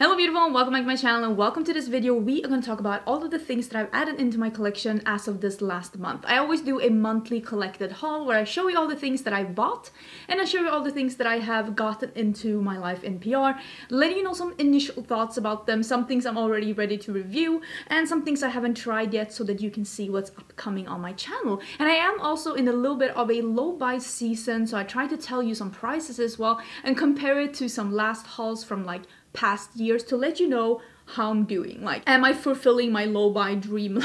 Hello beautiful and welcome back to my channel, and welcome to this video. We are going to talk about all of the things that I've added into my collection as of this last month. I always do a monthly collected haul where I show you all the things that I bought and I show you all the things that I have gotten into my life in PR, letting you know some initial thoughts about them, some things I'm already ready to review and some things I haven't tried yet so that you can see what's upcoming on my channel. And I am also in a little bit of a low buy season, so I try to tell you some prices as well and compare it to some last hauls from like past years to let you know how I'm doing. Like, am I fulfilling my low buy dream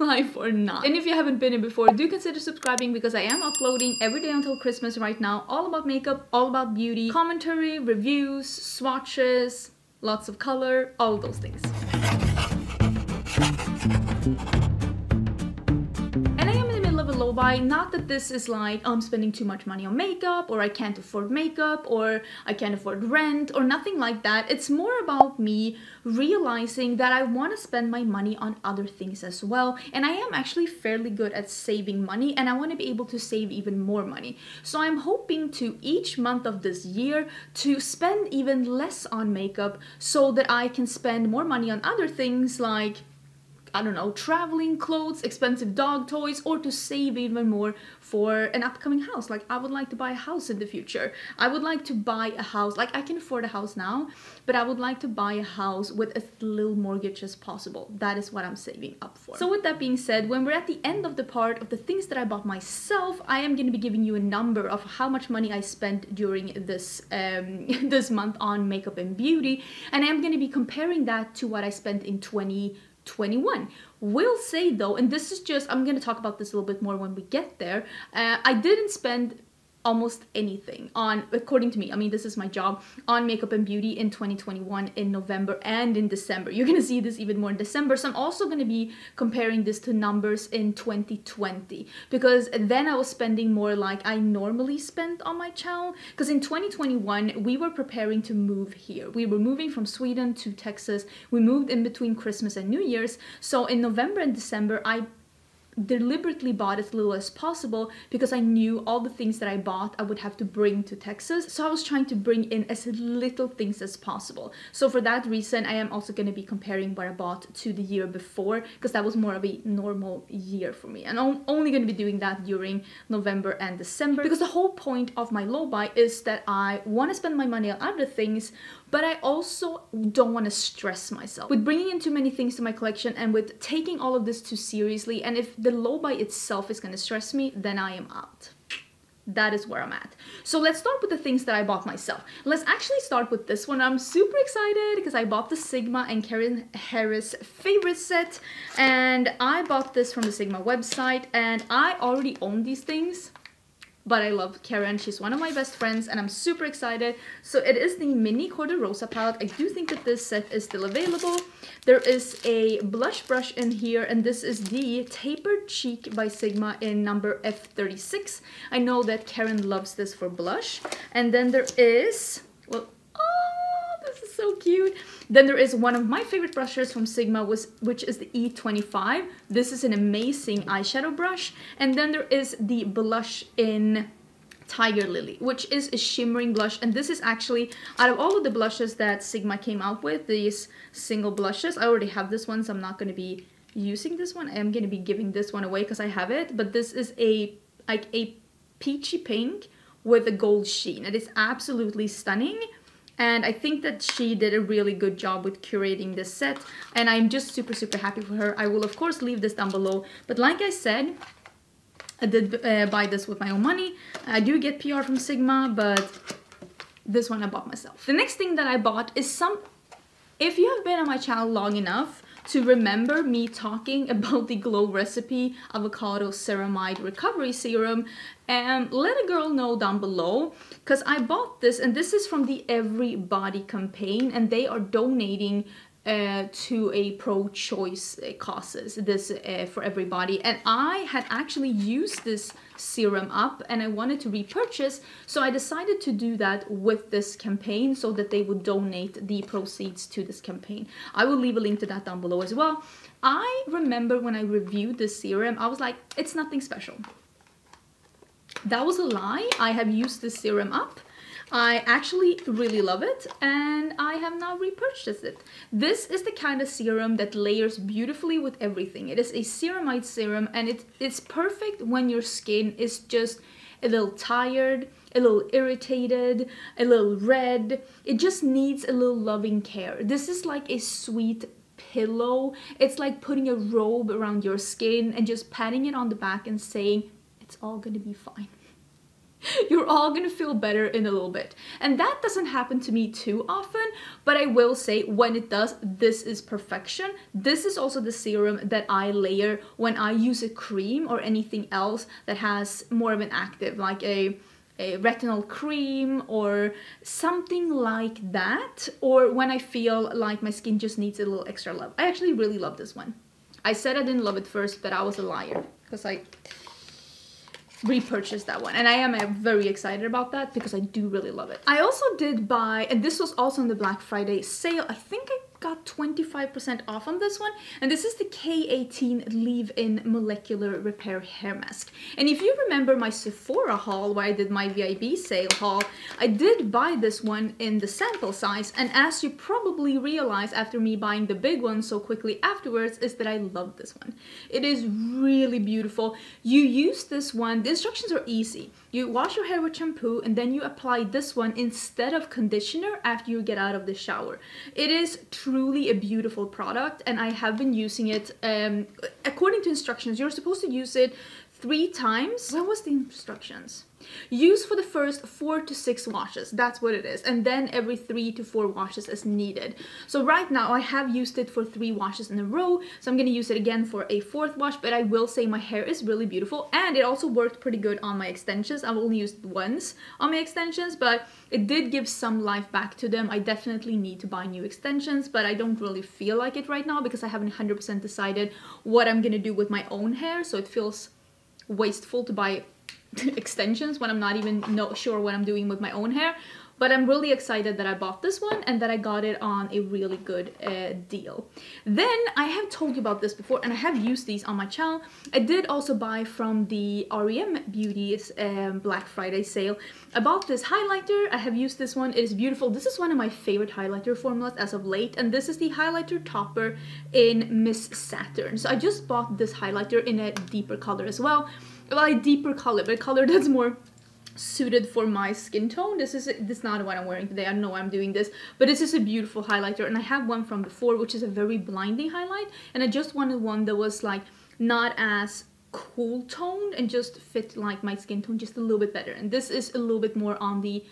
life or not? And if you haven't been here before, do consider subscribing because I am uploading every day until Christmas right now, all about makeup, all about beauty, commentary, reviews, swatches, lots of color, all of those things. Buy. Not that this is like I'm spending too much money on makeup or I can't afford makeup or I can't afford rent or nothing like that. It's more about me realizing that I want to spend my money on other things as well, and I am actually fairly good at saving money and I want to be able to save even more money. So I'm hoping to each month of this year to spend even less on makeup so that I can spend more money on other things like, I don't know, traveling, clothes, expensive dog toys, or to save even more for an upcoming house. Like, I would like to buy a house in the future. I would like to buy a house, like I can afford a house now, but I would like to buy a house with as little mortgage as possible. That is what I'm saving up for. So with that being said, when we're at the end of the part of the things that I bought myself, I am going to be giving you a number of how much money I spent during this, this month on makeup and beauty. And I'm going to be comparing that to what I spent in 2021. Will say though, and this is just, I'm going to talk about this a little bit more when we get there, I didn't spend almost anything on, according to me, I mean this is my job, on makeup and beauty in 2021 in November and in December. You're going to see this even more in December, so I'm also going to be comparing this to numbers in 2020 because then I was spending more like I normally spent on my channel, because in 2021 we were preparing to move here. We were moving from Sweden to Texas. We moved in between Christmas and New Year's, so in November and December I deliberately bought as little as possible because I knew all the things that I bought I would have to bring to Texas, so I was trying to bring in as little things as possible. So for that reason I am also going to be comparing what I bought to the year before because that was more of a normal year for me, and I'm only going to be doing that during November and December because the whole point of my low buy is that I want to spend my money on other things, but I also don't want to stress myself with bringing in too many things to my collection and with taking all of this too seriously. And if the low buy itself is going to stress me, then I am out. That is where I'm at. So let's start with the things that I bought myself. Let's actually start with this one. I'm super excited because I bought the Sigma and Karen Harris favorite set, and I bought this from the Sigma website, and I already own these things. But I love Karen, she's one of my best friends and I'm super excited. So it is the mini Corde Rosa palette. I do think that this set is still available. There is a blush brush in here, and this is the Tapered Cheek by Sigma in number F36. I know that Karen loves this for blush. And then there is, well, this is so cute. Then there is one of my favorite brushes from Sigma, which is the E25. This is an amazing eyeshadow brush. And then there is the blush in Tiger Lily, which is a shimmering blush, and this is actually, out of all of the blushes that Sigma came out with, these single blushes, I already have this one, so I'm not going to be using this one. I am going to be giving this one away because I have it, but this is a like a peachy pink with a gold sheen. It is absolutely stunning. And I think that she did a really good job with curating this set, and I'm just super happy for her. I will of course leave this down below, but like I said, I did buy this with my own money. I do get PR from Sigma, but this one I bought myself. The next thing that I bought is some... If you have been on my channel long enough to remember me talking about the Glow Recipe Avocado Ceramide Recovery Serum, let a girl know down below, because I bought this, and this is from the Everybody Campaign, and they are donating to a pro-choice causes, this for everybody, and I had actually used this serum up and I wanted to repurchase, so I decided to do that with this campaign so that they would donate the proceeds to this campaign. I will leave a link to that down below as well. I remember when I reviewed this serum, I was like, it's nothing special. That was a lie. I have used this serum up. I actually really love it, and I have now repurchased it. This is the kind of serum that layers beautifully with everything. It is a ceramide serum, and it's perfect when your skin is just a little tired, a little irritated, a little red. It just needs a little loving care. This is like a sweet pillow. It's like putting a robe around your skin and just patting it on the back and saying, it's all gonna be fine. You're all gonna feel better in a little bit. And that doesn't happen to me too often, but I will say when it does, this is perfection. This is also the serum that I layer when I use a cream or anything else that has more of an active, like a retinol cream or something like that, or when I feel like my skin just needs a little extra love. I actually really love this one. I said I didn't love it first, but I was a liar because I repurchased that one, and I am very excited about that because I do really love it. I also did buy, and this was also on the Black Friday sale, I think I got 25% off on this one, and this is the K18 Leave-In Molecular Repair Hair Mask. And if you remember my Sephora haul where I did my VIB sale haul, I did buy this one in the sample size, and as you probably realize after me buying the big one so quickly afterwards is that I love this one. It is really beautiful. You use this one, the instructions are easy. You wash your hair with shampoo and then you apply this one instead of conditioner after you get out of the shower. It is truly a beautiful product, and I have been using it according to instructions. You're supposed to use it 3 times. What was the instructions? Use for the first 4 to 6 washes, that's what it is, and then every 3 to 4 washes as needed. So right now I have used it for 3 washes in a row, so I'm gonna use it again for a 4th wash, but I will say my hair is really beautiful, and it also worked pretty good on my extensions. I've only used it once on my extensions, but it did give some life back to them. I definitely need to buy new extensions, but I don't really feel like it right now because I haven't 100% decided what I'm gonna do with my own hair, so it feels wasteful to buy extensions when I'm not even sure what I'm doing with my own hair. But I'm really excited that I bought this one and that I got it on a really good deal. Then, I have told you about this before and I have used these on my channel. I did also buy from the REM Beauty's Black Friday sale. I bought this highlighter. I have used this one. It is beautiful. This is one of my favorite highlighter formulas as of late, and this is the highlighter topper in Miss Saturn. So I just bought this highlighter in a deeper color as well. Well, a deeper color, but a color that's more suited for my skin tone. This is not what I'm wearing today. I know I'm doing this, but this is a beautiful highlighter, and I have one from before, which is a very blinding highlight, and I just wanted one that was like not as cool toned and just fit like my skin tone just a little bit better. And this is a little bit more on the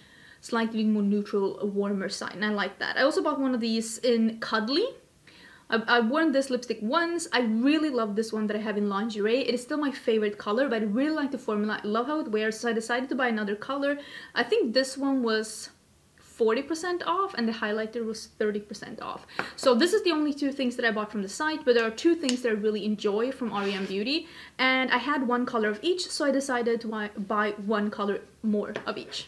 slightly more neutral, warmer side, and I like that. I also bought one of these in Cuddly. I've worn this lipstick once. I really love this one that I have in lingerie. It is still my favorite color, but I really like the formula. I love how it wears, so I decided to buy another color. I think this one was 40% off and the highlighter was 30% off. So this is the only 2 things that I bought from the site, but there are 2 things that I really enjoy from REM Beauty. And I had one color of each, so I decided to buy one color more of each.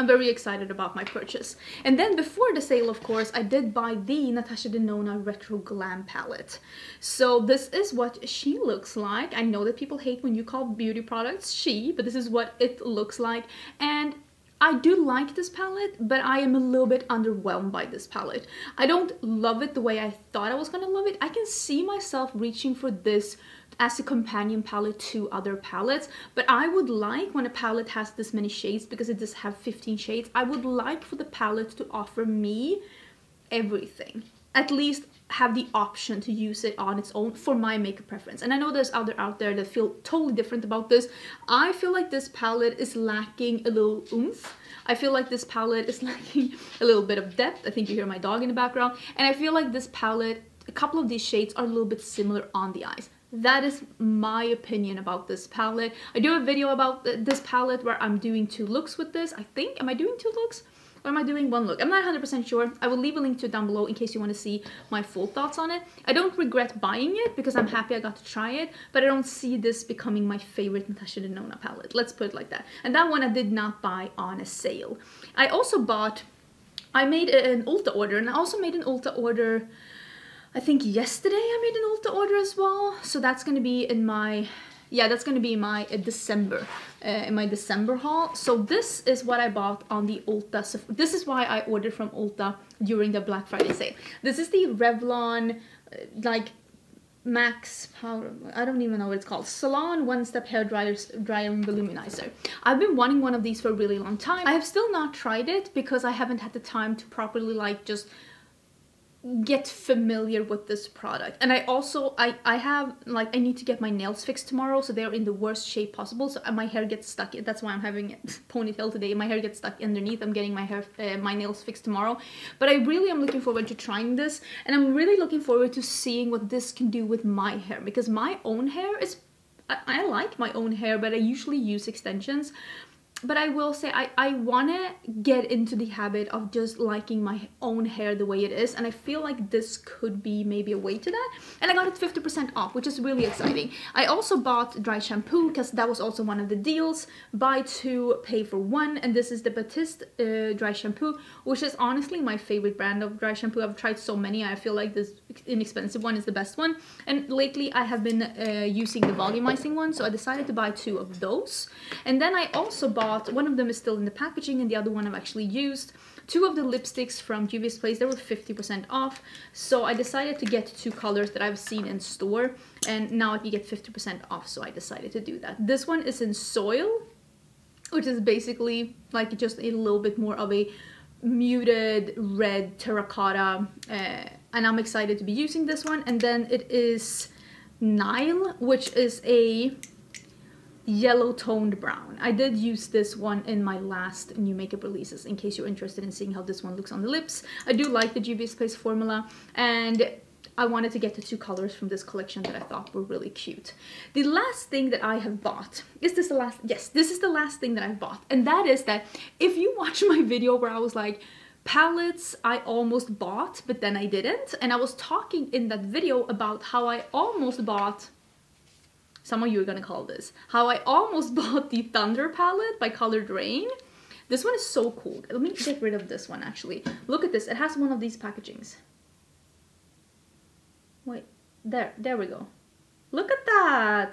I'm very excited about my purchase. And then before the sale, of course, I did buy the Natasha Denona Retro Glam palette. So this is what she looks like. I know that people hate when you call beauty products she, but this is what it looks like. And I do like this palette, but I am a little bit underwhelmed by this palette. I don't love it the way I thought I was gonna love it. I can see myself reaching for this as a companion palette to other palettes, but I would like, when a palette has this many shades, because it does have 15 shades, I would like for the palette to offer me everything. At least have the option to use it on its own for my makeup preference. And I know there's others out there that feel totally different about this. I feel like this palette is lacking a little oomph. I feel like this palette is lacking a little bit of depth. I think you hear my dog in the background. And I feel like this palette, a couple of these shades are a little bit similar on the eyes. That is my opinion about this palette. I do a video about this palette where I'm doing 2 looks with this, I think. Am I doing 2 looks? Or am I doing 1 look? I'm not 100% sure. I will leave a link to it down below in case you want to see my full thoughts on it. I don't regret buying it because I'm happy I got to try it, but I don't see this becoming my favorite Natasha Denona palette. Let's put it like that. And that one I did not buy on a sale. I also bought... I made an Ulta order, and I also made an Ulta order... I think yesterday I made an Ulta order as well, so that's going to be in my yeah, that's gonna be my December, in my December haul. So this is what I bought on the Ulta. This is why I ordered from Ulta during the Black Friday sale. This is the Revlon, like, Max powder, I don't even know what it's called, Salon One Step Hair Dryer and Voluminizer. I've been wanting one of these for a really long time. I have still not tried it because I haven't had the time to properly, like, just get familiar with this product. And I also, I have, like, I need to get my nails fixed tomorrow, so they're in the worst shape possible, so my hair gets stuck. That's why I'm having a ponytail today. My hair gets stuck underneath. I'm getting my hair, my nails fixed tomorrow, but I really am looking forward to trying this, and I'm really looking forward to seeing what this can do with my hair, because my own hair is, I like my own hair, but I usually use extensions. But I will say, I want to get into the habit of just liking my own hair the way it is. And I feel like this could be maybe a way to that. And I got it 50% off, which is really exciting. I also bought dry shampoo because that was also one of the deals. Buy two, pay for one. And this is the Batiste dry shampoo, which is honestly my favorite brand of dry shampoo. I've tried so many. I feel like this inexpensive one is the best one. And lately I have been using the volumizing one. So I decided to buy two of those. And then I also bought, one of them is still in the packaging and the other one I've actually used, two of the lipsticks from Juvia's Place. They were 50% off, so I decided to get two colors that I've seen in store, and now I can get 50% off, so I decided to do that. This one is in Soil, which is basically like just a little bit more of a muted red terracotta, and I'm excited to be using this one. And then it is Nile, which is a yellow toned brown. I did use this one in my last new makeup releases, in case you're interested in seeing how this one looks on the lips. I do like the Juvia's Place formula, and I wanted to get the two colors from this collection that I thought were really cute. The last thing that I have bought, is this the last? Yes, this is the last thing that I've bought, and that is that if you watch my video where I was like, palettes I almost bought, but then I didn't, and I was talking in that video about how I almost bought, some of you are gonna call this, how I almost bought the Thunder palette by Coloured Raine. This one is so cool. Let me get rid of this one, actually. Look at this, it has one of these packagings. Wait, there we go. Look at that!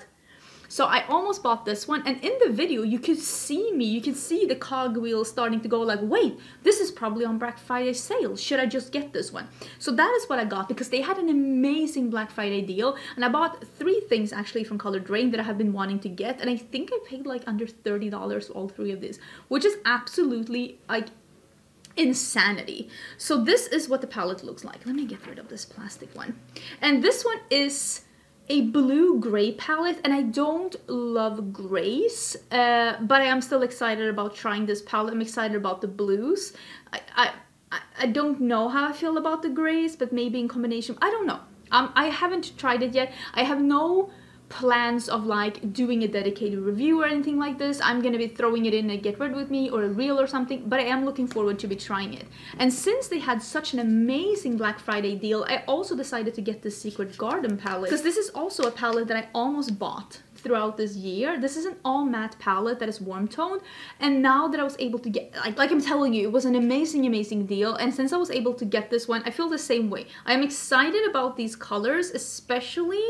So I almost bought this one, and in the video you could see me, you could see the cogwheel starting to go like, wait, this is probably on Black Friday sale, should I just get this one? So that is what I got, because they had an amazing Black Friday deal, and I bought three things actually from Coloured Raine that I have been wanting to get, and I think I paid like under $30 for all three of these, which is absolutely like insanity. So this is what the palette looks like. Let me get rid of this plastic one. And this one is a blue-gray palette, and I don't love grays, but I am still excited about trying this palette. I'm excited about the blues. I don't know how I feel about the grays, but maybe in combination, I don't know. I haven't tried it yet. I have no plans of like doing a dedicated review or anything like this. I'm gonna be throwing it in a get rid with me or a reel or something, but I am looking forward to be trying it. And since they had such an amazing Black Friday deal, I also decided to get the Secret Garden palette, because this is also a palette that I almost bought throughout this year. This is an all matte palette that is warm toned, and now that I was able to get, like I'm telling you, it was an amazing deal, and since I was able to get this one, I feel the same way. I am excited about these colors, especially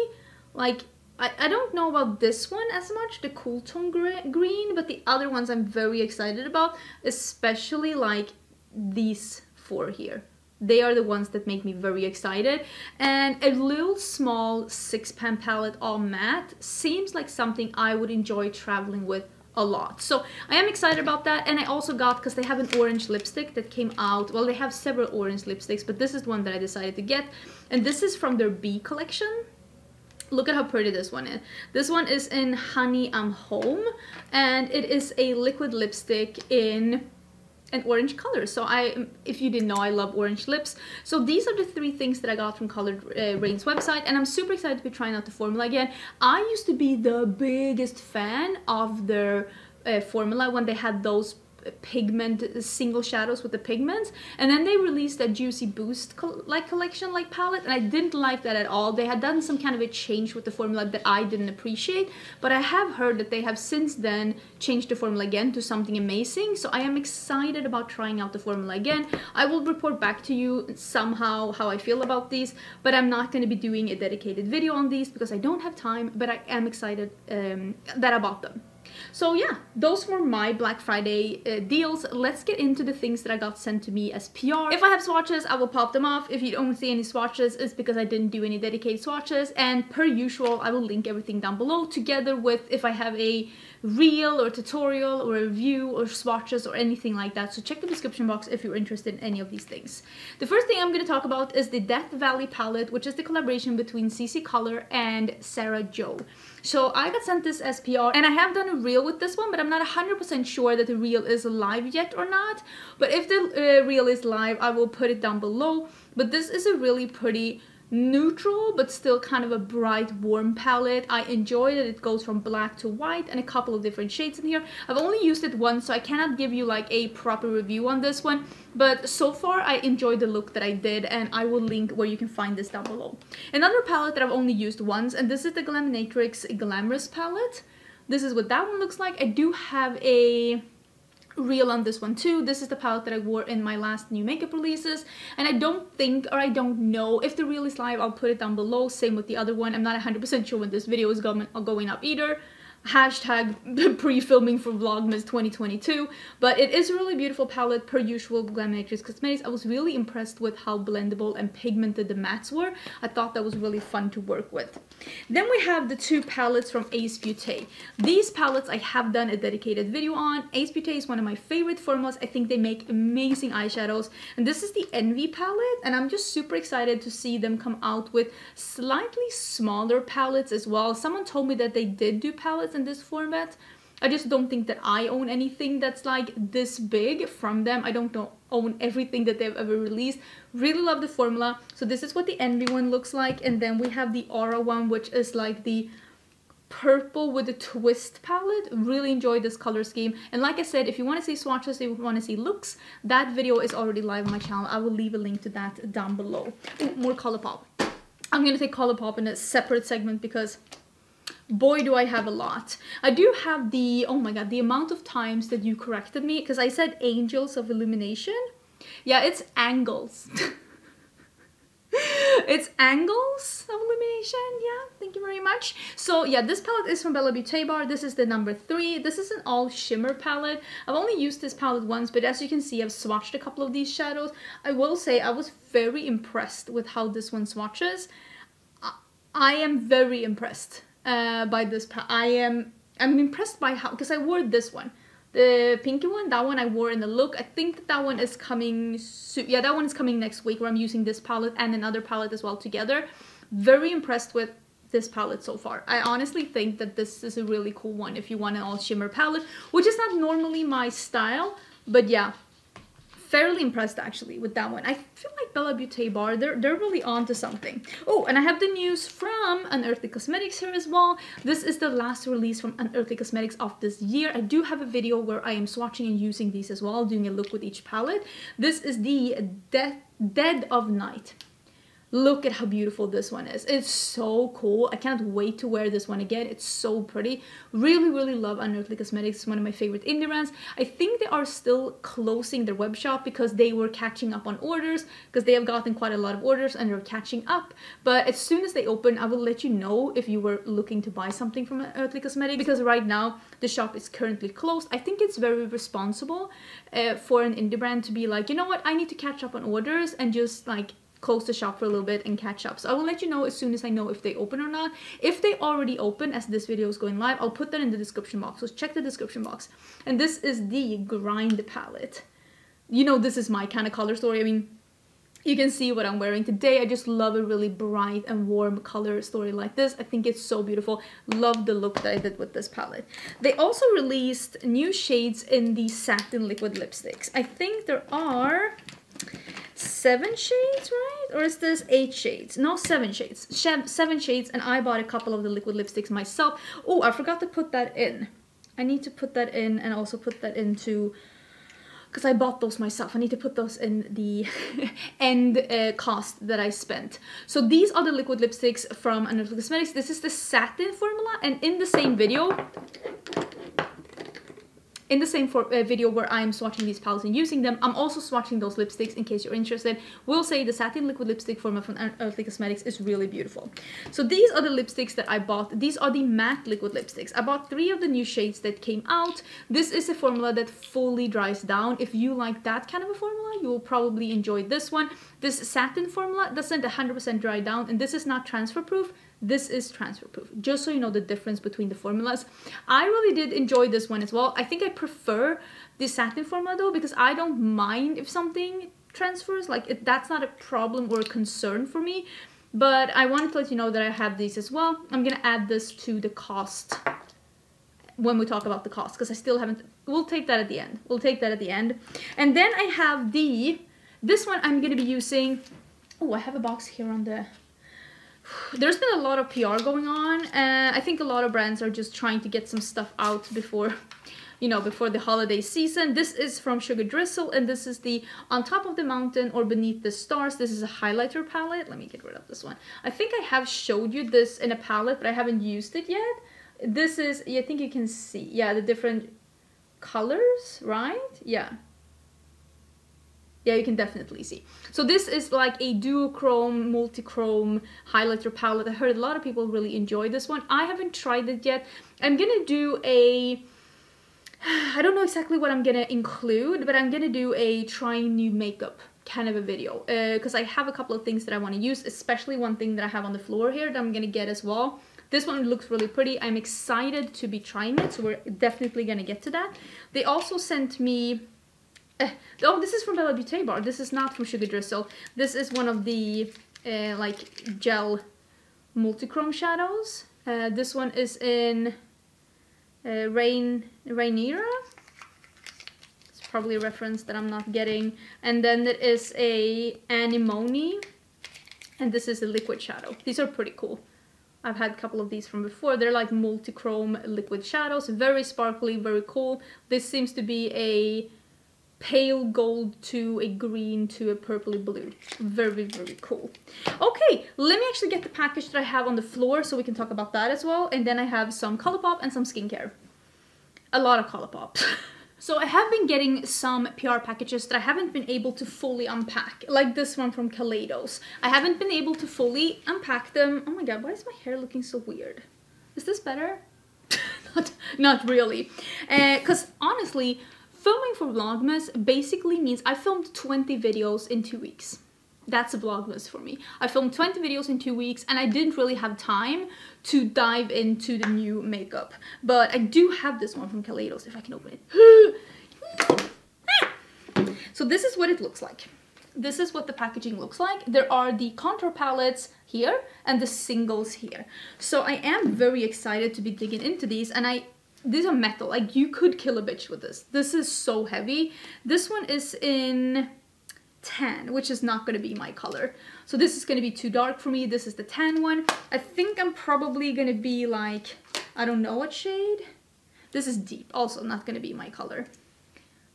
like, I don't know about this one as much, the cool tone green, but the other ones I'm very excited about, especially like these four here. They are the ones that make me very excited. And a little small 6-pan palette all matte seems like something I would enjoy traveling with a lot. So I am excited about that. And I also got, because they have an orange lipstick that came out, well, they have several orange lipsticks, but this is the one that I decided to get. And this is from their B collection. Look at how pretty this one is. This one is in Honey I'm Home, and it is a liquid lipstick in an orange color. So if you didn't know, I love orange lips. So these are the three things that I got from Coloured Raine's website, and I'm super excited to be trying out the formula again. I used to be the biggest fan of their formula when they had those pigment, single shadows with the pigments. And then they released a Juicy Boost collection palette, and I didn't like that at all. They had done some kind of a change with the formula that I didn't appreciate, but I have heard that they have since then changed the formula again to something amazing. So I am excited about trying out the formula again. I will report back to you somehow how I feel about these, but I'm not going to be doing a dedicated video on these because I don't have time, but I am excited that I bought them. So yeah, those were my Black Friday deals. Let's get into the things that I got sent to me as PR. If I have swatches, I will pop them off. If you don't see any swatches, it's because I didn't do any dedicated swatches. And per usual, I will link everything down below together with if I have a reel or tutorial or review or swatches or anything like that. So check the description box if you're interested in any of these things. The first thing I'm going to talk about is the Death Valley palette, which is the collaboration between CC Color and Sarah Jo. So I got sent this as PR, and I have done a reel with this one, but I'm not 100% sure that the reel is live yet or not. But if the reel is live, I will put it down below. But this is a really pretty neutral, but still kind of a bright, warm palette. I enjoy that it goes from black to white and a couple of different shades in here. I've only used it once, so I cannot give you like a proper review on this one. But so far, I enjoyed the look that I did, and I will link where you can find this down below. Another palette that I've only used once, and this is the Glaminatrix Glamorous palette. This is what that one looks like. I do have a reel on this one too. This is the palette that I wore in my last new makeup releases, and I don't think, or I don't know, if the reel is live, I'll put it down below. Same with the other one. I'm not 100% sure when this video is going up either. Hashtag pre-filming for Vlogmas 2022. But it is a really beautiful palette, per usual, Glaminatrix Cosmetics. I was really impressed with how blendable and pigmented the mattes were. I thought that was really fun to work with. Then we have the two palettes from Ace Beauté. These palettes I have done a dedicated video on. Ace Beauté is one of my favorite formulas. I think they make amazing eyeshadows. And this is the Envy palette, and I'm just super excited to see them come out with slightly smaller palettes as well. Someone told me that they did do palettes in this format. I just don't think that I own anything that's like this big from them. I don't own everything that they've ever released. Really love the formula. So this is what the Envy one looks like, and then we have the Aura one, which is like the purple with a twist palette. Really enjoy this color scheme. And like I said, if you want to see swatches, if you want to see looks, that video is already live on my channel. I will leave a link to that down below. Ooh, more ColourPop. I'm gonna take ColourPop in a separate segment because boy, do I have a lot. I do have the, oh my god, the amount of times that you corrected me, because I said Angels of Illumination. Yeah, it's Angles. It's Angles of Illumination, yeah, thank you very much. So yeah, this palette is from Bella Beauté Bar. This is the number 3. This is an all shimmer palette. I've only used this palette once, but as you can see, I've swatched a couple of these shadows. I will say I was very impressed with how this one swatches. I am very impressed. By this, I'm impressed by how, because I wore this one, the pinky one, that one I wore in the look. I think that one is coming soon. Yeah, that one is coming next week, where I'm using this palette and another palette as well together. Very impressed with this palette so far. I honestly think that this is a really cool one if you want an all shimmer palette, which is not normally my style, but yeah, fairly impressed actually with that one. I feel like Bella Beauté Bar, they're really on to something. Oh, and I have the news from Unearthly Cosmetics here as well. This is the last release from Unearthly Cosmetics of this year. I do have a video where I am swatching and using these as well, doing a look with each palette. This is the Dead of Night. Look at how beautiful this one is. It's so cool. I can't wait to wear this one again. It's so pretty. Really, really love Unearthly Cosmetics. It's one of my favorite indie brands. I think they are still closing their web shop because they were catching up on orders, because they have gotten quite a lot of orders and they're catching up. But as soon as they open, I will let you know if you were looking to buy something from Unearthly Cosmetics, because right now the shop is currently closed. I think it's very responsible for an indie brand to be like, you know what, I need to catch up on orders and just like close the shop for a little bit and catch up. So I will let you know as soon as I know if they open or not. If they already open, as this video is going live, I'll put that in the description box, so check the description box. And this is the Grind palette. You know, this is my kind of color story. I mean, you can see what I'm wearing today. I just love a really bright and warm color story like this. I think it's so beautiful. Love the look that I did with this palette. They also released new shades in the Satin Liquid Lipsticks. I think there are 7 shades, right? Or is this 8 shades? No, 7 shades. 7 shades, and I bought a couple of the liquid lipsticks myself. Oh, I forgot to put that in. I need to put that in and also put that into because I bought those myself. I need to put those in the end cost that I spent. So these are the liquid lipsticks from Unearthly Cosmetics. This is the satin formula, and in the same video, where I'm swatching these palettes and using them, I'm also swatching those lipsticks in case you're interested. We'll say the satin liquid lipstick formula from Unearthly Cosmetics is really beautiful. So these are the lipsticks that I bought. These are the matte liquid lipsticks. I bought 3 of the new shades that came out. This is a formula that fully dries down. If you like that kind of a formula, you will probably enjoy this one. This satin formula doesn't 100% dry down, and this is not transfer proof. This is transfer proof, just so you know the difference between the formulas. I really did enjoy this one as well. I think I prefer the satin formula though, because I don't mind if something transfers, like that's not a problem or a concern for me. But I wanted to let you know that I have these as well. I'm gonna add this to the cost when we talk about the cost, because I still haven't, we'll take that at the end. And then I have this one I'm gonna be using. Oh, I have a box here on the, there's been a lot of PR going on. I think a lot of brands are just trying to get some stuff out before, you know, before the holiday season. This is from Sugar Drizzle, and this is the On Top of the Mountain or Beneath the Stars. This is a highlighter palette. Let me get rid of this one. I think I have showed you this in a palette, but I haven't used it yet. This is, I think you can see, yeah, the different colors, right? Yeah. Yeah, you can definitely see. So this is like a duochrome, multi-chrome highlighter palette. I heard a lot of people really enjoy this one. I haven't tried it yet. I'm gonna do a, I don't know exactly what I'm gonna include, but I'm gonna do a trying new makeup kind of a video, because I have a couple of things that I want to use, especially one thing that I have on the floor here that I'm gonna get as well. This one looks really pretty. I'm excited to be trying it, so we're definitely gonna get to that. They also sent me, oh, this is from Bella Beauté Bar. This is not from Sugar Drizzle. This is one of the like gel multichrome shadows. This one is in Rainiera. It's probably a reference that I'm not getting. And then there is a Anemone, and this is a liquid shadow. These are pretty cool. I've had a couple of these from before. They're like multichrome liquid shadows. Very sparkly, very cool. This seems to be a pale gold to a green to a purpley blue. Very, very cool. Okay, let me actually get the package that I have on the floor so we can talk about that as well. And then I have some ColourPop and some skincare. A lot of ColourPop. So I have been getting some PR packages that I haven't been able to fully unpack, like this one from Kaleidos. I haven't been able to fully unpack them. Oh my god, why is my hair looking so weird? Is this better? Not really. Because honestly, filming for Vlogmas basically means I filmed 20 videos in 2 weeks. That's a Vlogmas for me. I filmed 20 videos in 2 weeks, and I didn't really have time to dive into the new makeup. But I do have this one from Kaleidos, if I can open it. So this is what it looks like. This is what the packaging looks like. There are the contour palettes here and the singles here. So I am very excited to be digging into these, and these are metal, like you could kill a bitch with this. This is so heavy. This one is in tan, which is not gonna be my color. So this is gonna be too dark for me. This is the tan one. I think I'm probably gonna be like, I don't know what shade. This is deep, also not gonna be my color.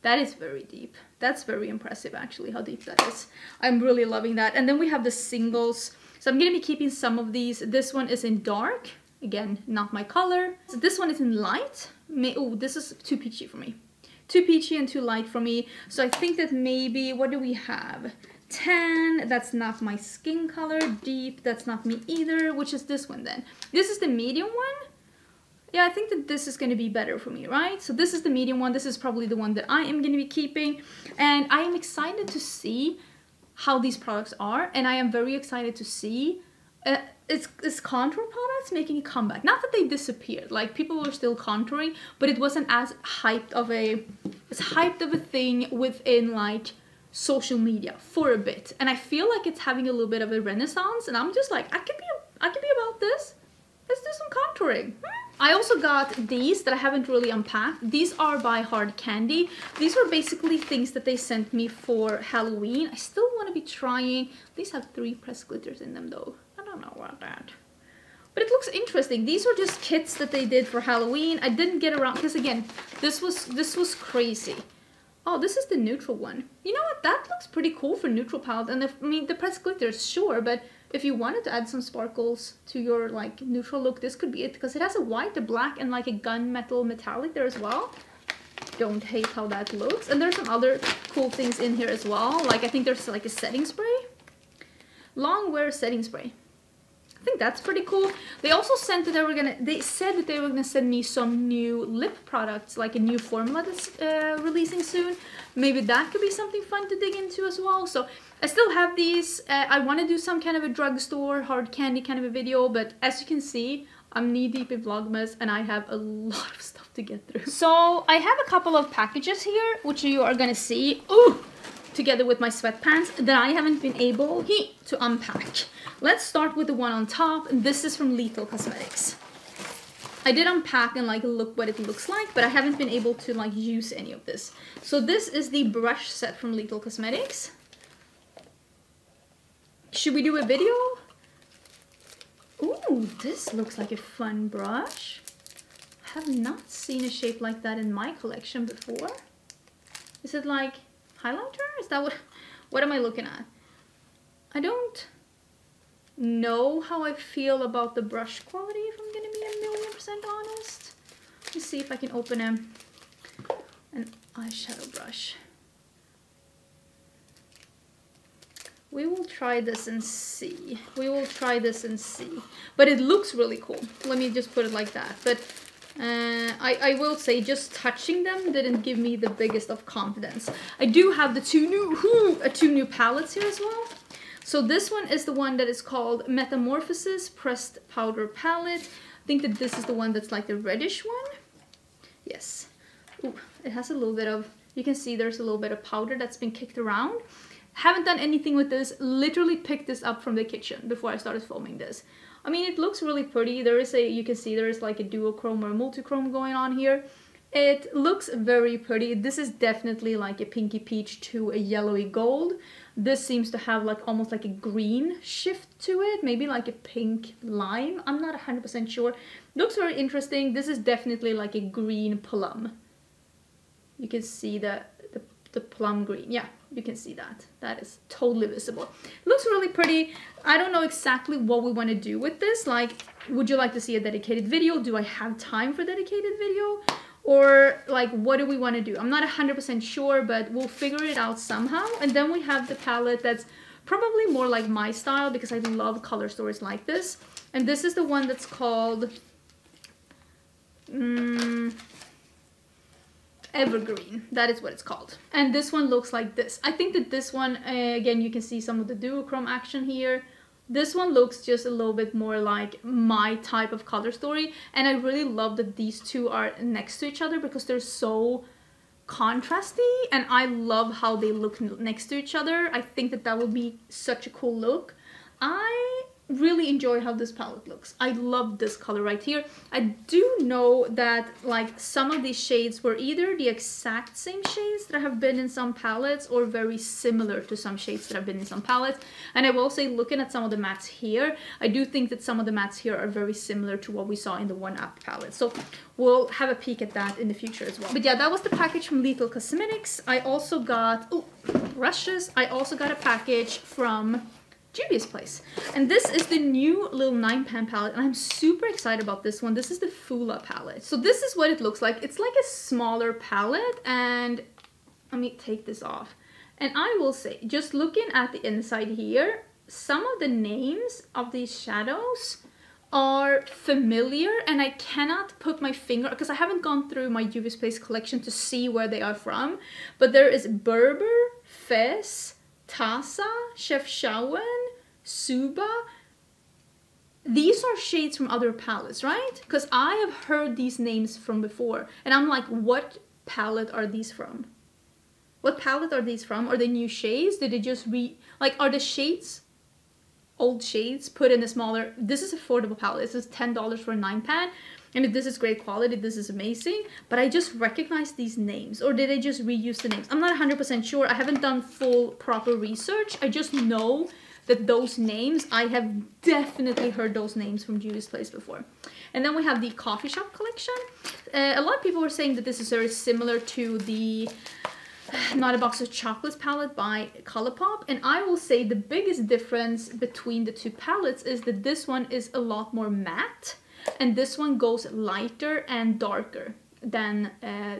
That is very deep. That's very impressive actually, how deep that is. I'm really loving that. And then we have the singles. So I'm gonna be keeping some of these. This one is in dark. Again, not my color. So this one is in light. Oh, this is too peachy for me. Too peachy and too light for me. So I think that maybe, what do we have? Tan, that's not my skin color. Deep, that's not me either. Which is this one then? This is the medium one. Yeah, I think that this is gonna be better for me, right? So this is the medium one. This is probably the one that I am gonna be keeping. And I am excited to see how these products are. And I am very excited to see it's contour products making a comeback. Not that they disappeared, like people were still contouring, but it wasn't as hyped of a thing within like social media for a bit. And I feel like it's having a little bit of a renaissance, and I'm just like, I could be about this. Let's do some contouring. I also got these that I haven't really unpacked. These are by Hard Candy. These were basically things that they sent me for Halloween. I still want to be trying. These have 3 pressed glitters in them though. I don't know about that, but it looks interesting. These were just kits that they did for Halloween. I didn't get around because, again, this was crazy. Oh, this is the neutral one. You know what? That looks pretty cool for neutral palette. And if, I mean, the pressed glitter, sure, but if you wanted to add some sparkles to your like neutral look, this could be it, because it has a white, a black, and like a gunmetal metallic there as well. Don't hate how that looks. And there's some other cool things in here as well. Like I think there's like a setting spray, long wear setting spray. I think that's pretty cool. They also sent that they were gonna. They said that they were gonna send me some new lip products, like a new formula that's releasing soon. Maybe that could be something fun to dig into as well. So I still have these. I want to do some kind of a drugstore hard candy kind of a video, but as you can see, I'm knee deep in Vlogmas and I have a lot of stuff to get through. So I have a couple of packages here, which you are gonna see. Ooh. Together with my sweatpants that I haven't been able to unpack. Let's start with the one on top. This is from Lethal Cosmetics. I did unpack and like look what it looks like, but I haven't been able to like use any of this. So this is the brush set from Lethal Cosmetics. Should we do a video? Ooh, this looks like a fun brush. I have not seen a shape like that in my collection before. Is it like highlighter? Is that what am I looking at? I don't know how I feel about the brush quality, if I'm gonna be a 1,000,000% honest. Let's see if I can open an eyeshadow brush. We will try this and see. We will try this and see. But it looks really cool. Let me just put it like that. But I will say just touching them didn't give me the biggest of confidence. I do have the two new palettes here as well. So this one is the one that is called Metamorphosis Pressed Powder Palette. I think that this is the one that's like the reddish one. Yes. Ooh, it has a little bit of, you can see there's a little bit of powder that's been kicked around. Haven't done anything with this, literally picked this up from the kitchen before I started filming this. I mean, it looks really pretty. There is a, you can see there is like a duochrome or a multichrome going on here. It looks very pretty. This is definitely like a pinky peach to a yellowy gold. This seems to have like almost like a green shift to it, maybe like a pink lime. I'm not 100% sure. Looks very interesting. This is definitely like a green plum. You can see the plum green, yeah. You can see that. That is totally visible. It looks really pretty. I don't know exactly what we want to do with this. Like, would you like to see a dedicated video? Do I have time for a dedicated video? Or like, what do we want to do? I'm not 100% sure, but we'll figure it out somehow. And then we have the palette that's probably more like my style because I love color stories like this. And this is the one that's called Evergreen, that is what it's called. And this one looks like this. I think that this one, again, you can see some of the duochrome action here. This one looks just a little bit more like my type of color story. And I really love that these two are next to each other because they're so contrasty. And I love how they look next to each other. I think that that will be such a cool look. I really enjoy how this palette looks. I love this color right here. I do know that like some of these shades were either the exact same shades that have been in some palettes or very similar to some shades that have been in some palettes. And I will say, looking at some of the mattes here, I do think that some of the mattes here are very similar to what we saw in the One Up palette. So we'll have a peek at that in the future as well. But yeah, that was the package from Lethal Cosmetics. I also got, oh, brushes. I also got a package from Juvia's Place. And this is the new little 9-pan palette, and I'm super excited about this one. This is the Fula palette. So this is what it looks like. It's like a smaller palette, and let me take this off. And I will say, just looking at the inside here, some of the names of these shadows are familiar, and I cannot put my finger, because I haven't gone through my Juvia's Place collection to see where they are from, but there is Berber, Fez, Tasa, Chef Shawen, Suba. These are shades from other palettes, right? Because I have heard these names from before. And I'm like, what palette are these from? What palette are these from? Are they new shades? Did they just like, are the shades old shades put in a smaller? This is affordable palette. This is $10 for a 9-pan. And if this is great quality, this is amazing. But I just recognize these names. Or did I just reuse the names? I'm not 100% sure. I haven't done full proper research. I just know that those names, I have definitely heard those names from Juvia's Place before. And then we have the coffee shop collection. A lot of people were saying that this is very similar to the Not a Box of Chocolates palette by ColourPop, and I will say the biggest difference between the two palettes is that this one is a lot more matte and this one goes lighter and darker than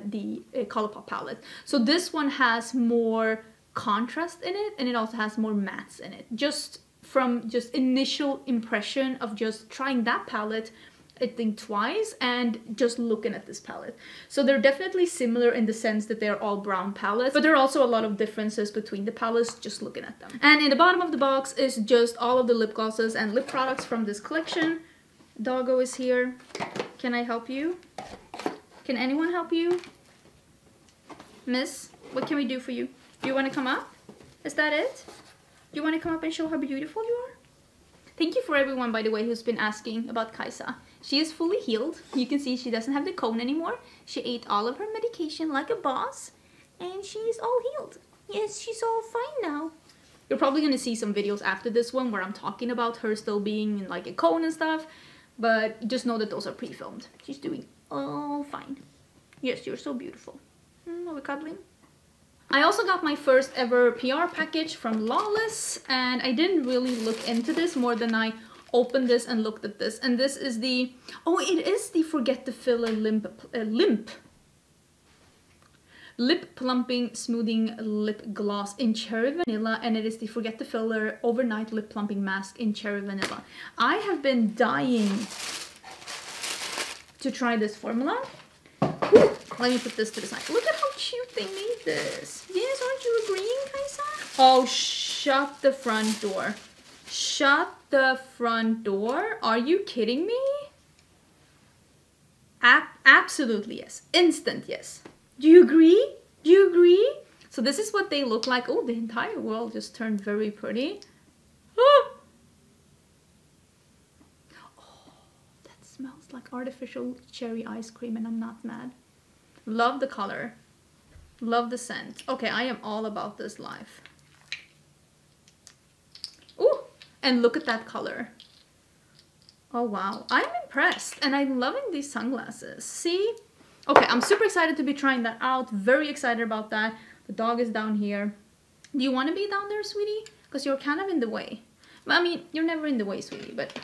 the ColourPop palette. So this one has more contrast in it, and it also has more mattes in it. Just from just initial impression of just trying that palette, I think twice, and just looking at this palette. So they're definitely similar in the sense that they're all brown palettes, but there are also a lot of differences between the palettes just looking at them. And in the bottom of the box is just all of the lip glosses and lip products from this collection. Doggo is here. Can I help you? Can anyone help you? Miss, what can we do for you? Do you want to come up? Is that it? Do you want to come up and show how beautiful you are? Thank you for everyone, by the way, who's been asking about Kaisa. She is fully healed. You can see she doesn't have the cone anymore. She ate all of her medication like a boss, and she's all healed. Yes, she's all fine now. You're probably going to see some videos after this one where I'm talking about her still being in like a cone and stuff, but just know that those are pre-filmed. She's doing all fine. Yes, you're so beautiful. Are we cuddling? I also got my first ever PR package from Lawless, and I didn't really look into this more than I opened this and looked at this. And this is the, oh, it is the Forget the Filler Lip Plumping Smoothing Lip Gloss in Cherry Vanilla, and it is the Forget the Filler Overnight Lip Plumping Mask in Cherry Vanilla. I have been dying to try this formula. Ooh, let me put this to the side. Look at how cute they made this. Yes, aren't you agreeing, Kaisa? Oh, shut the front door. Shut the front door? Are you kidding me? Absolutely yes. Instant yes. Do you agree? Do you agree? So this is what they look like. Oh, the entire world just turned very pretty. Oh, that smells like artificial cherry ice cream, and I'm not mad. Love the color. Love the scent. Okay, I am all about this life. Oh, and look at that color. Oh, wow. I'm impressed, and I'm loving these sunglasses. See? Okay, I'm super excited to be trying that out. Very excited about that. The dog is down here. Do you want to be down there, sweetie? Because you're kind of in the way. I mean, you're never in the way, sweetie, but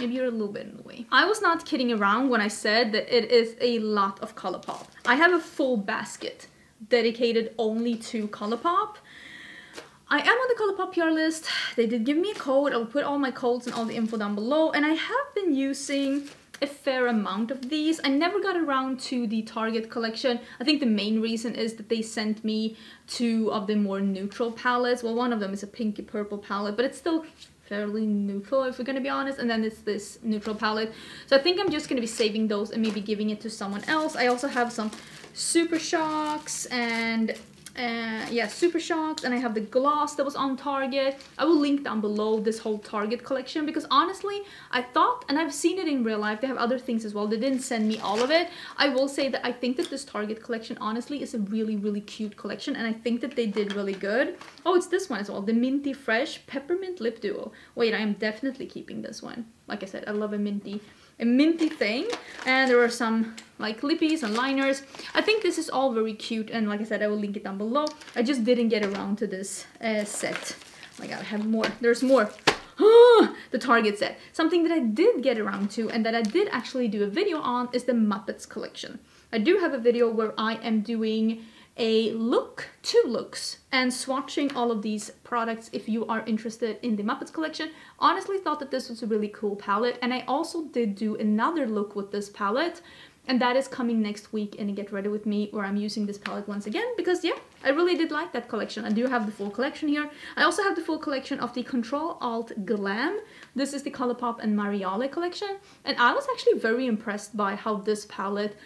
maybe you're a little bit in the way. I was not kidding around when I said that it is a lot of ColourPop. I have a full basket dedicated only to ColourPop. I am on the ColourPop PR list. They did give me a code. I'll put all my codes and all the info down below. And I have been using a fair amount of these. I never got around to the Target collection. I think the main reason is that they sent me two of the more neutral palettes. Well, one of them is a pinky purple palette, but it's still fairly neutral if we're gonna be honest, and then it's this neutral palette. So I think I'm just gonna be saving those and maybe giving it to someone else. I also have some Super Shocks and I have the gloss that was on Target. I will link down below this whole Target collection, because honestly I thought, and I've seen it in real life, they have other things as well. They didn't send me all of it. I will say that I think that this Target collection honestly is a really cute collection, and I think that they did really good. Oh, it's this one as well, the Minty Fresh Peppermint Lip Duo. Wait, I am definitely keeping this one. Like I said, I love a minty thing, and there are some like lippies and liners. I think this is all very cute, and like I said, I will link it down below. I just didn't get around to this set. Oh my god, I have more. There's more. The Target set. Something that I did get around to and that I did actually do a video on is the Muppets collection. I do have a video where I am doing a look, two looks, and swatching all of these products if you are interested in the Muppets collection. Honestly thought that this was a really cool palette, and I also did do another look with this palette, and that is coming next week in Get Ready With Me, where I'm using this palette once again, because yeah, I really did like that collection. I do have the full collection here. I also have the full collection of the Control Alt Glam. This is the ColourPop and Mariale collection, and I was actually very impressed by how this palette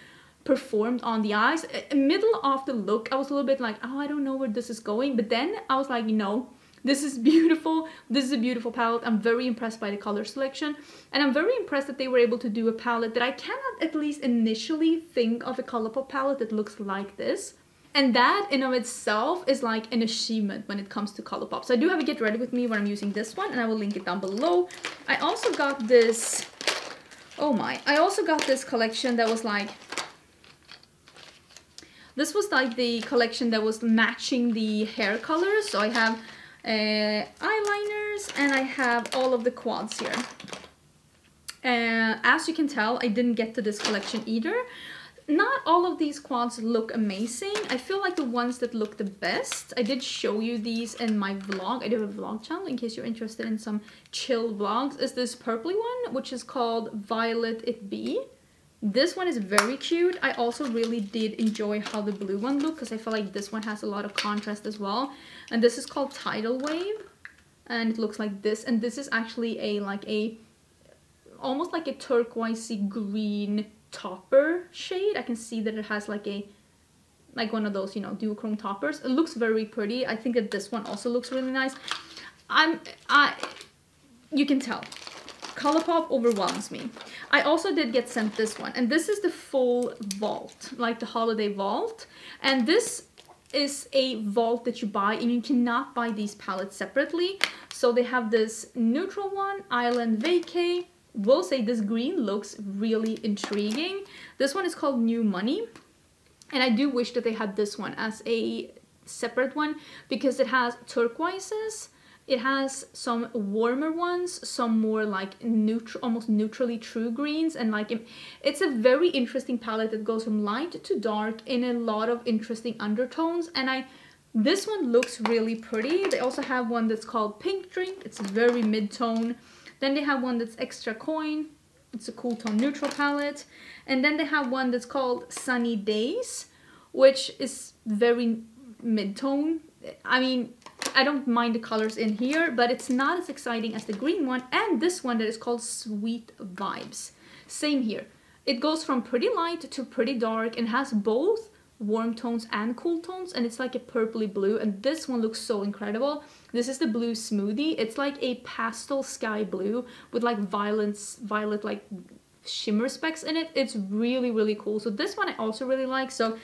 performed on the eyes. Middle of the look I was a little bit like, oh, I don't know where this is going, but then I was like, no, this is beautiful. This is a beautiful palette. I'm very impressed by the color selection, and I'm very impressed that they were able to do a palette that I cannot at least initially think of a ColourPop palette that looks like this, and that in of itself is like an achievement when it comes to ColourPop. So I do have a Get Ready With Me where I'm using this one, and I will link it down below. I also got this, I also got this collection that was like This was like the collection that was matching the hair colors. So I have eyeliners and I have all of the quads here. As you can tell, I didn't get to this collection either. Not all of these quads look amazing. I feel like the ones that look the best, I did show you these in my vlog. I do have a vlog channel in case you're interested in some chill vlogs. Is this purpley one, which is called Violet It Be. This one is very cute. I also really did enjoy how the blue one looked because I feel like this one has a lot of contrast as well. And this is called Tidal Wave. And it looks like this. And this is actually a like a almost like a turquoisey green topper shade. I can see that it has like a one of those, you know, duochrome toppers. It looks very pretty. I think that this one also looks really nice. You can tell ColourPop overwhelms me. I also did get sent this one, and this is the full vault, like the holiday vault, and this is a vault that you buy, and you cannot buy these palettes separately. So they have this neutral one, Island Vacay. Will say this green looks really intriguing. This one is called New Money, and I do wish that they had this one as a separate one because it has turquoises, it has some warmer ones, some more like neutral, almost neutrally true greens, and like it's a very interesting palette that goes from light to dark in a lot of interesting undertones. And this one looks really pretty. They also have one that's called Pink Drink. It's very mid-tone. Then they have one that's Extra Coin. It's a cool tone neutral palette. And then they have one that's called Sunny Days, which is very mid-tone. I mean, I don't mind the colors in here, but it's not as exciting as the green one. And this one that is called Sweet Vibes. Same here. It goes from pretty light to pretty dark and has both warm tones and cool tones, and it's like a purpley blue, and this one looks so incredible. This is the blue smoothie. It's like a pastel sky blue with like violet like shimmer specks in it. It's really, really cool. So this one I also really like. So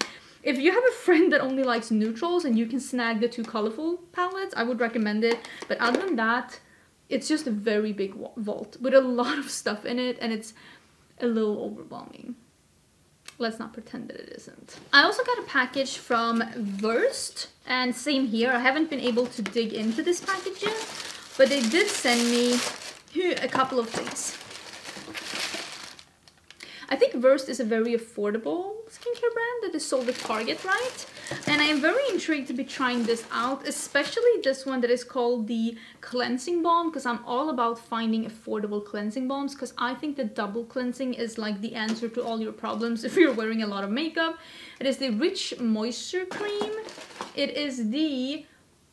if you have a friend that only likes neutrals and you can snag the two colorful palettes, I would recommend it. But other than that, it's just a very big vault with a lot of stuff in it, and it's a little overwhelming. Let's not pretend that it isn't. I also got a package from Versed, and same here. I haven't been able to dig into this package yet, but they did send me a couple of things. I think Versed is a very affordable skincare brand that is sold at Target, right? And I am very intrigued to be trying this out, especially this one that is called the Cleansing Balm, because I'm all about finding affordable cleansing balms, because I think that double cleansing is like the answer to all your problems if you're wearing a lot of makeup. It is the Rich Moisture Cream. It is the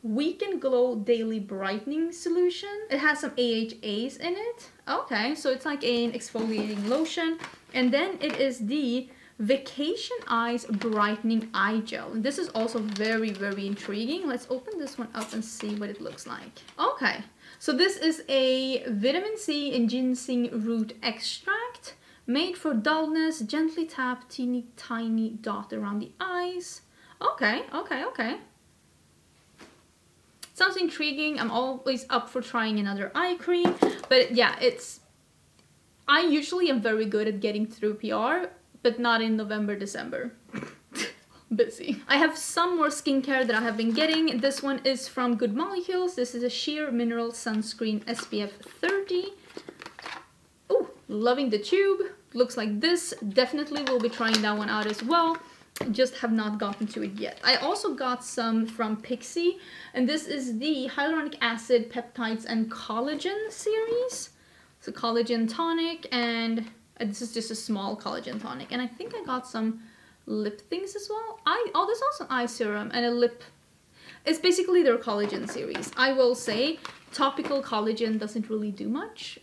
Weekend Glow Daily Brightening Solution. It has some AHAs in it. Okay, so it's like an exfoliating lotion. And then it is the Vacation Eyes Brightening Eye Gel. And this is also very, very intriguing. Let's open this one up and see what it looks like. Okay, so this is a vitamin C and ginseng root extract made for dullness. Gently tap teeny tiny dot around the eyes. Okay, okay, okay. Sounds intriguing. I'm always up for trying another eye cream, but yeah, it's... I usually am very good at getting through PR, but not in November, December. Busy. I have some more skincare that I have been getting. This one is from Good Molecules. This is a sheer mineral sunscreen SPF 30. Oh, loving the tube. Looks like this. Definitely will be trying that one out as well. Just have not gotten to it yet. I also got some from Pixie, and this is the Hyaluronic Acid, Peptides and Collagen series. It's a collagen tonic, and this is just a small collagen tonic. And I think I got some lip things as well. Oh, there's also an eye serum and a lip. It's basically their collagen series. I will say topical collagen doesn't really do much.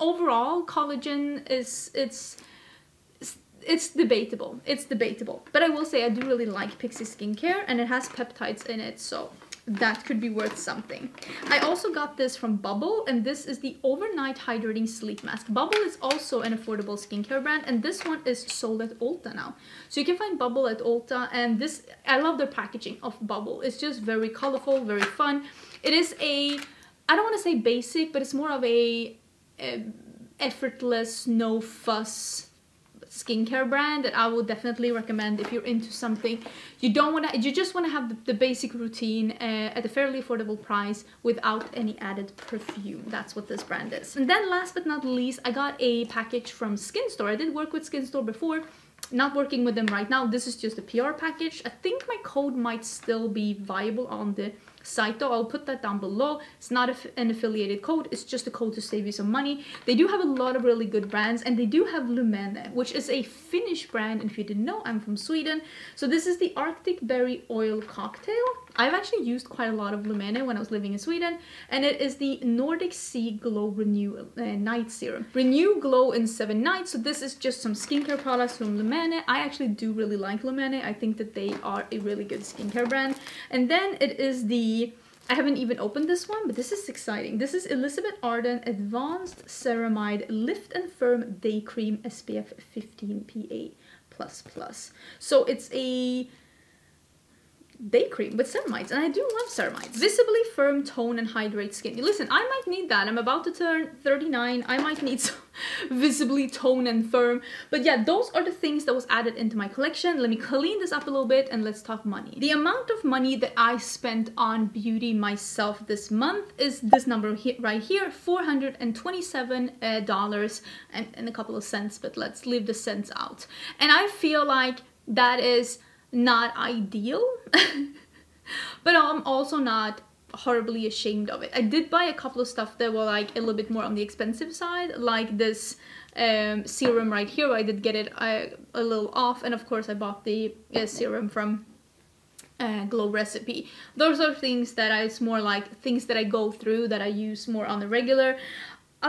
Overall, collagen is, it's debatable. It's debatable. But I will say I do really like Pixie Skincare, and it has peptides in it, so that could be worth something. I also got this from Bubble, and this is the Overnight Hydrating Sleep Mask. Bubble is also an affordable skincare brand, and this one is sold at Ulta now. So you can find Bubble at Ulta, and this, I love their packaging of Bubble. It's just very colorful, very fun. It is a, I don't want to say basic, but it's more of a effortless, no fuss skincare brand that I would definitely recommend if you're into something you don't want to, you just want to have the basic routine at a fairly affordable price without any added perfume. That's what this brand is. And then last but not least, I got a package from Skin Store. I did work with Skin Store before, not working with them right now. This is just a PR package. I think my code might still be viable on the site though. I'll put that down below. It's not an affiliated code, it's just a code to save you some money. They do have a lot of really good brands, and they do have Lumene, which is a Finnish brand, and if you didn't know, I'm from Sweden. So this is the Arctic Berry Oil Cocktail. I've actually used quite a lot of Lumene when I was living in Sweden, and it is the Nordic Sea Glow Renew Night Serum. Renew, glow in 7 nights. So this is just some skincare products from Lumene. I actually do really like Lumene. I think that they are a really good skincare brand. And then it is the, I haven't even opened this one, but this is exciting. This is Elizabeth Arden Advanced Ceramide Lift and Firm Day Cream SPF 15 PA++. So it's a day cream with ceramides, and I do love ceramides. Visibly firm, tone, and hydrate skin. Listen, I might need that. I'm about to turn 39. I might need some visibly tone and firm. But yeah, those are the things that was added into my collection. Let me clean this up a little bit and let's talk money. The amount of money that I spent on beauty myself this month is this number right here, $427 and a couple of cents, but let's leave the cents out. And I feel like that is not ideal, but I'm also not horribly ashamed of it. I did buy a couple of stuff that were like a little bit more on the expensive side, like this serum right here. I did get it a little off, and of course I bought the serum from Glow Recipe. Those are things that it's more like things that I go through, that I use more on the regular.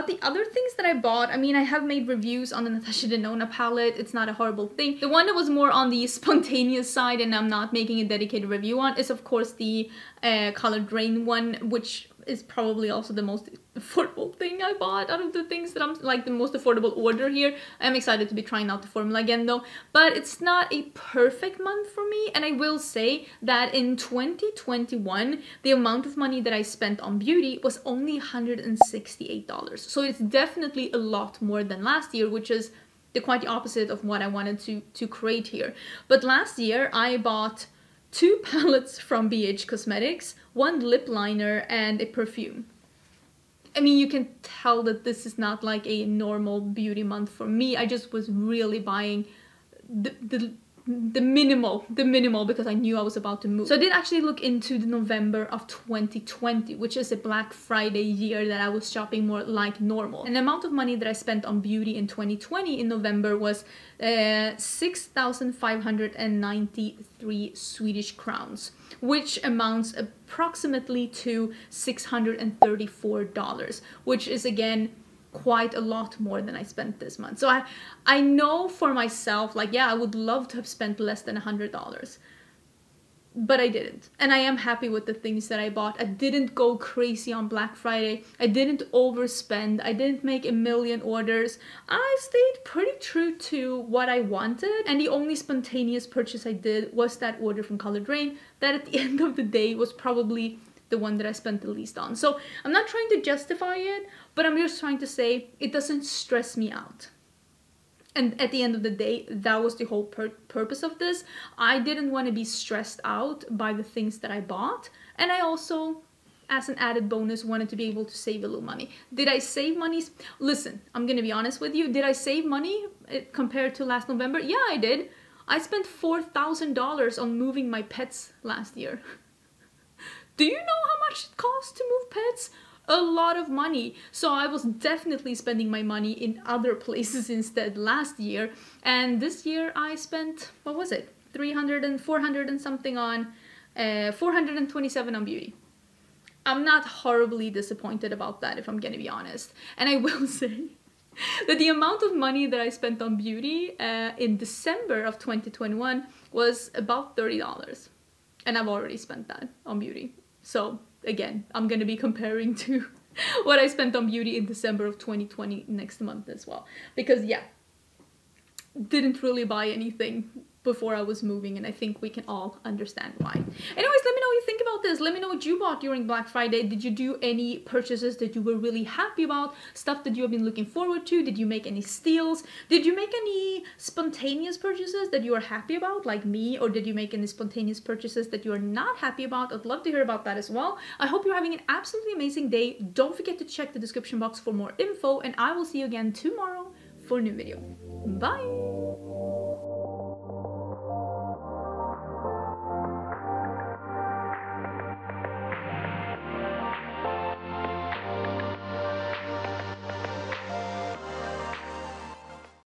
The other things that I bought, I mean, I have made reviews on the Natasha Denona palette. It's not a horrible thing. The one that was more on the spontaneous side and I'm not making a dedicated review on is, of course, the Coloured Raine one, which is probably also the most affordable thing I bought out of the things that I'm, like, the most affordable order here. I'm excited to be trying out the formula again though, but it's not a perfect month for me. And I will say that in 2021, the amount of money that I spent on beauty was only $168. So it's definitely a lot more than last year, which is quite the opposite of what I wanted to create here. But last year I bought 2 palettes from BH Cosmetics, 1 lip liner, and a perfume. I mean, you can tell that this is not like a normal beauty month for me. I just was really buying the minimal because I knew I was about to move. So I did actually look into the November of 2020, which is a Black Friday year that I was shopping more like normal. And the amount of money that I spent on beauty in 2020 in November was 6,593 Swedish crowns, which amounts approximately to $634, which is again quite a lot more than I spent this month. So I know for myself, like, yeah, I would love to have spent less than $100, but I didn't. And I am happy with the things that I bought. I didn't go crazy on Black Friday. I didn't overspend. I didn't make a million orders. I stayed pretty true to what I wanted. And the only spontaneous purchase I did was that order from Coloured Raine that at the end of the day was probably the one that I spent the least on. So I'm not trying to justify it, but I'm just trying to say it doesn't stress me out. And at the end of the day, that was the whole purpose of this. I didn't want to be stressed out by the things that I bought. And I also, as an added bonus, wanted to be able to save a little money. Did I save money? Listen, I'm going to be honest with you. Did I save money compared to last November? Yeah, I did. I spent $4,000 on moving my pets last year. Do you know how much it costs to move pets? A lot of money. So I was definitely spending my money in other places instead last year. And this year I spent, what was it? 300 and 400 and something on, 427 on beauty. I'm not horribly disappointed about that, if I'm gonna be honest. And I will say that the amount of money that I spent on beauty in December of 2021 was about $30. And I've already spent that on beauty. So again, I'm going to be comparing to what I spent on beauty in December of 2020 next month as well. Because yeah, didn't really buy anything before I was moving, and I think we can all understand why. Anyways, let me know what you think about this. Let me know what you bought during Black Friday. Did you do any purchases that you were really happy about? Stuff that you have been looking forward to? Did you make any steals? Did you make any spontaneous purchases that you are happy about, like me? Or did you make any spontaneous purchases that you are not happy about? I'd love to hear about that as well. I hope you're having an absolutely amazing day. Don't forget to check the description box for more info, and I will see you again tomorrow for a new video. Bye!